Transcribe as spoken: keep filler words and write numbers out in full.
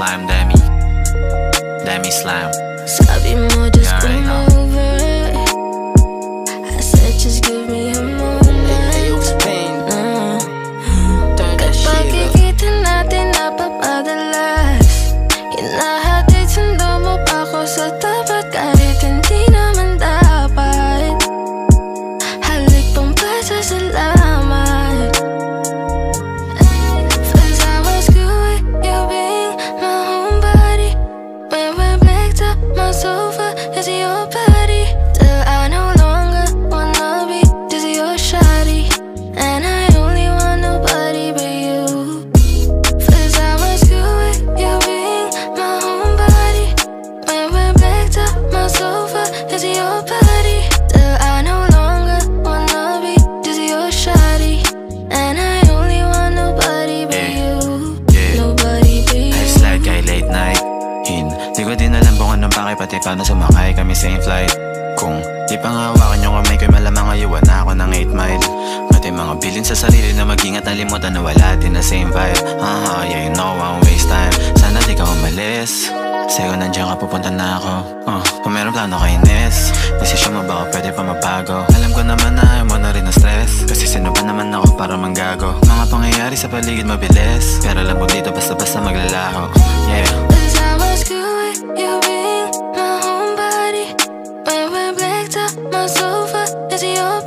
slime, Demi, Demi slime. It's gotta be more, just come over it. I said just give me a moment. Hey, you was pain. Kapag kikita natin, napapadala. Hinahatid, sundo mo pa ako sa tapat, kahit hindi naman dapat. Halik pang pasasalamat. Since I was good with you being my homebody, when we're blacked up, my sofa is your body. Till I no longer wanna be just your shoddy, and I only want nobody but you. Since I was good with you being my homebody, when we're blacked up, my sofa is your body. Till I no longer wanna be just your shoddy, and I only want nobody but you. Nobody but you. It's like I late night in. Di ko din alam kung anong pake, pati paano sumakay kami same flight. Kung di pangawakan yung kamay ko'y malamang ayuwan na ako ng eight mile. Pati mga bilin sa sarili na mag-ingat, nalimutan na wala din na same vibe. Ah, yeah, you know I won't waste time. Sana di ka umalis, kasi kung nandiyan ka pupunta na ako. Ah, kung meron plano kay Ines, desisyon mo ba o pwede pa mabago? Alam ko naman na ayaw mo na rin ng stress, kasi sino ba naman ako para manggago? Mga pangyayari sa paligid mabilis, pero alam mo dito basta-basta maglalaho. Yeah. Since I was good with you being my homebody, when we're blacked out, my sofa is your